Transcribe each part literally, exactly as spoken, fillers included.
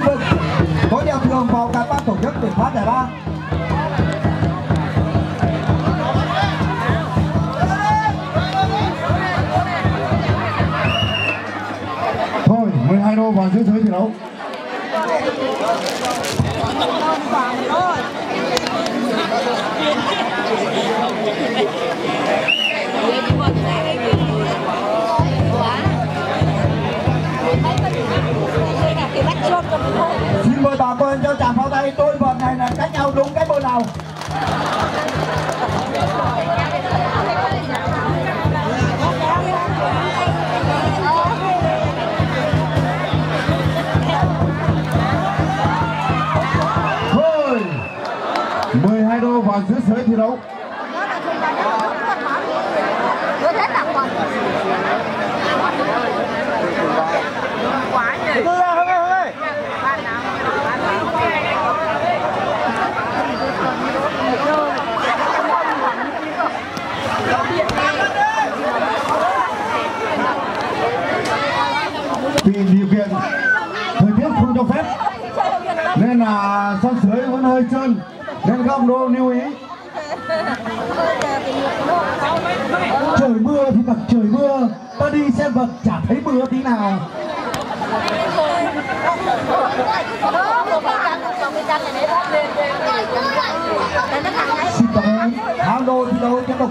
khu vực có đeo thường vào các ban tổ chức để phát giải ba. Thôi mười hai đô vào dưới thế thi đấu. Xin mời bà con cho chàng pháo tay, tôi vợt này là cách nhau đúng cái môn nào. Thôi mười hai đô vào giữa sới thi đấu. Vì điều kiện thời tiết không cho phép nên là sân sới vẫn hơi trơn, nên các ông đô lưu ý. Trời mưa thì bật trời mưa, ta đi xem vật chả thấy mưa tí nào. Xin cảm ơn áo đô thi đấu tiếp tục.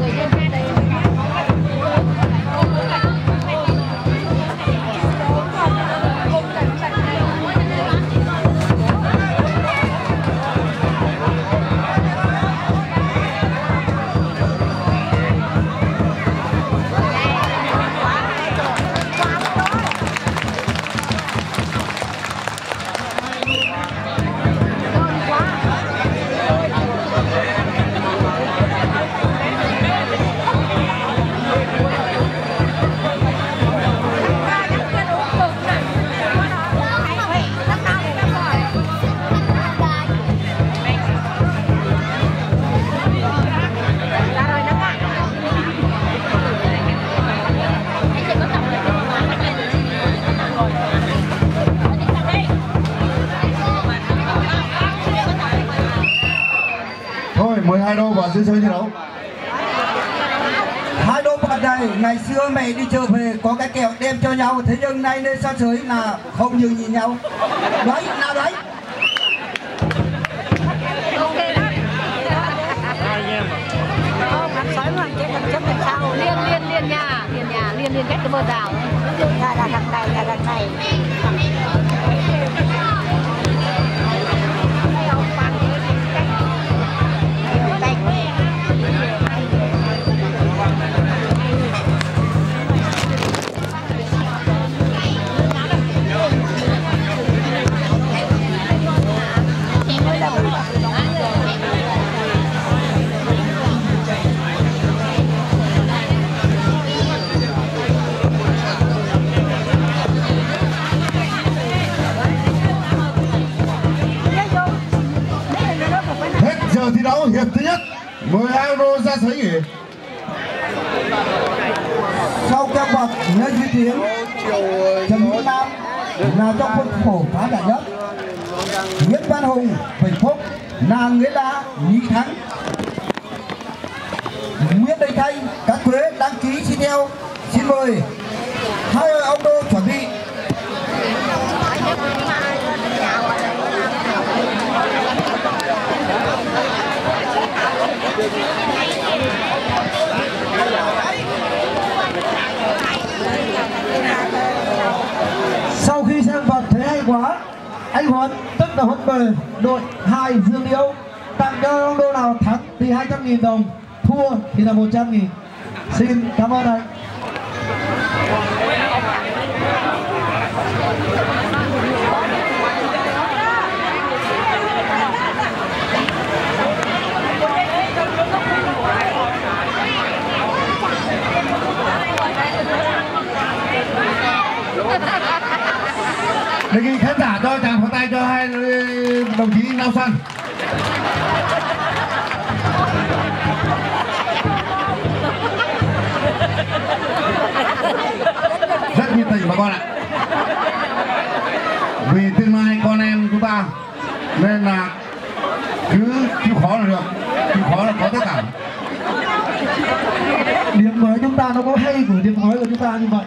dưới sới thi đấu. Hai đô bạc này ngày xưa mày đi chơi về có cái kẹo đem cho nhau, thế nhưng nay lên sân sới là không nhường nhìn nhau. Đấy nào đấy. Liên liên liên nhà, liên nhà liên liên cách cái bờ rào. Là là thằng này là thằng này. Thi đấu hiệp thứ nhất, mười hai đô ra sấy nghỉ. Sau các bậc Lê Duy Tiến, Trần Quốc Nam là trong khuôn khổ phá giải nhất. Nguyễn Văn Hùng, Vĩnh Phúc là Nguyễn Đá, Lý Thắng, Nguyễn Đình Thanh, Cát Quế đăng ký xin theo. Xin mời hai ông đô chuẩn bị. Sau khi xem vật thấy hay quá, anh Huấn tức là Huấn Bờ đội hai Dương Liễu tặng cho ông đô nào thắng thì hai trăm nghìn đồng, thua thì là một trăm nghìn. Xin cảm ơn anh. Đề nghị khán giả cho tràng pháo tay cho hai đồng chí Ngao San. Rất nhiệt tình bà con ạ. Vì tương lai con em chúng ta nên là cứ chịu khó là được, chịu khó là có tất cả. Điểm mới chúng ta nó có hay của điểm mới của chúng ta như vậy.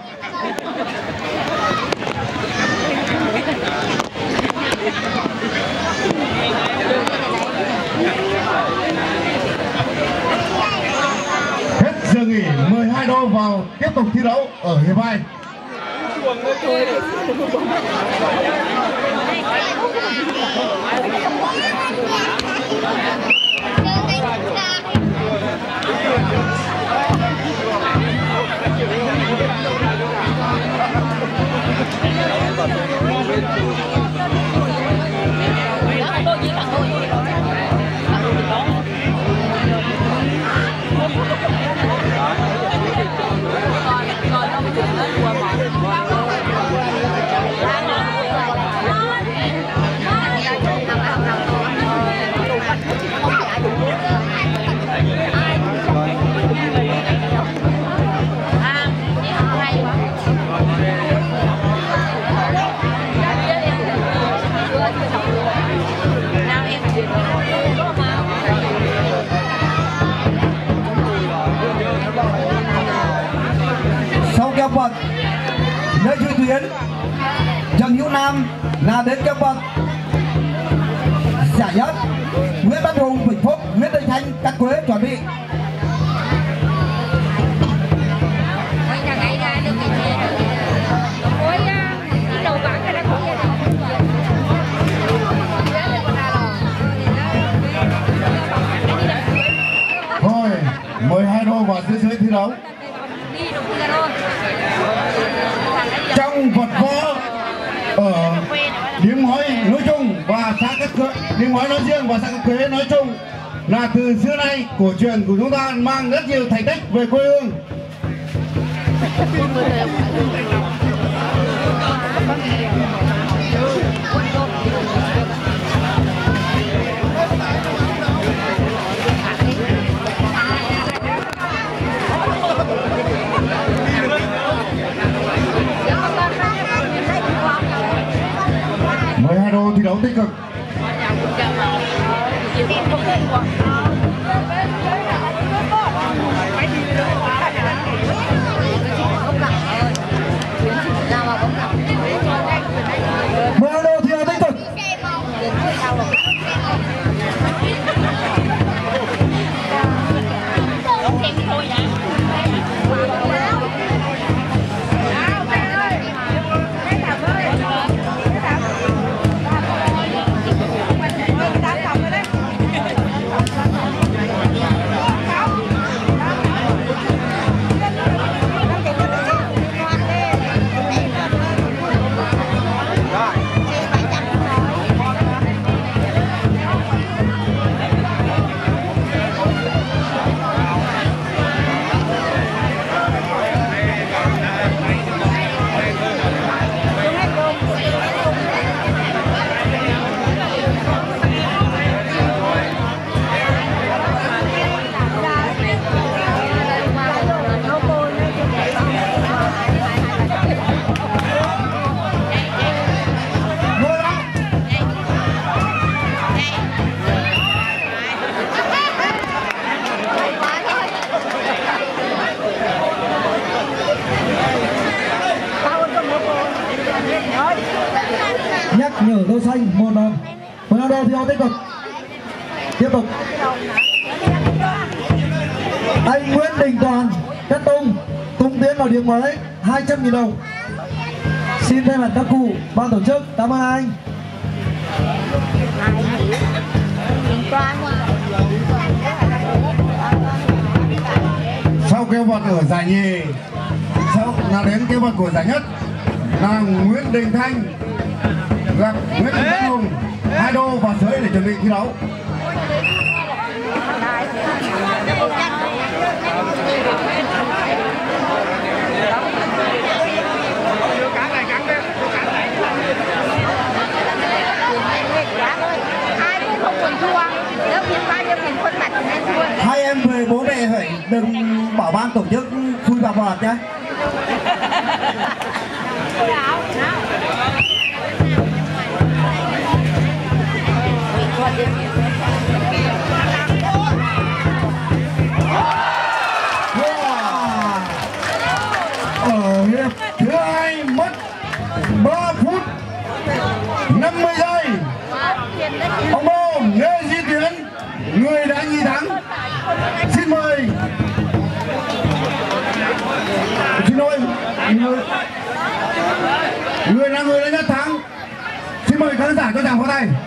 Hết giờ nghỉ, mười hai đô vào tiếp tục thi đấu ở hiệp hai. Lê Duy Tiến, Trần Hữu Nam là đến các bậc giải nhất. Nguyễn Văn Hùng, Vĩnh Phúc, Nguyễn Đình Thanh, Cát Quế chuẩn bị. Thôi, mười hai đô vào dưới dưới thi đấu. Trong vật võ ở Điếm Ngói nói chung và xã Cát Quế, Điếm Ngói nói riêng và xã Cát Quế nói chung là từ xưa nay cổ truyền của chúng ta mang rất nhiều thành tích về quê hương. mười hai đô thi đấu tích cực. mười hai đô thi đấu tích cực. Nhắc nhở đô xanh một lần. mười hai đô thì họ tích cực. Tiếp tục. Anh Nguyễn Đình Toàn, Cát Tung, Tung tiến vào điểm mới hai trăm nghìn đồng. Xin thay mặt các cụ, ban tổ chức cảm ơn anh. Sau kêu vật ở giải nhì, sau là đến kêu vật của giải nhất là Nguyễn Đình Thanh, là Nguyễn Đình Khánh Hùng, hai đô và giới để chuẩn bị thi đấu. Hai em về bố mẹ hãy đừng bảo ban tổ chức khui vào vợt nhé. Ở hiệp thứ hai mất ba phút năm mươi giây. Ông Bồ Lê Duy Tiến, người đã nhì thắng. Xin mời. Xin lỗi, người, người là người đã nhất thắng. Xin mời khán giả cho chàng vào đây.